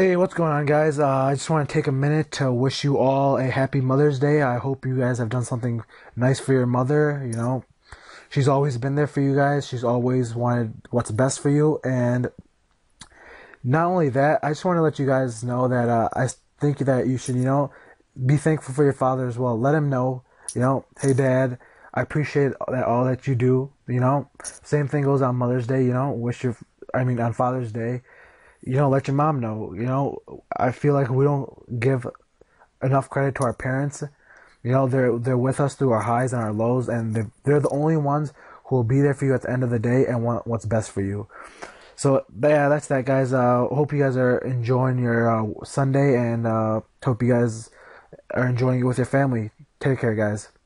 Hey, what's going on, guys? I just want to take a minute to wish you all a happy Mother's Day. I hope you guys have done something nice for your mother. You know, she's always been there for you guys. She's always wanted what's best for you. And not only that, I just want to let you guys know that I think that you should, you know, be thankful for your father as well. Let him know, you know, hey, Dad, I appreciate all that you do. You know, same thing goes on Mother's Day, you know, on Father's Day. You know, let your mom know. You know, I feel like we don't give enough credit to our parents. You know, they're with us through our highs and our lows, and they're the only ones who will be there for you at the end of the day and want what's best for you. So yeah, that's that, guys. Hope you guys are enjoying your Sunday, and hope you guys are enjoying it with your family. Take care, guys.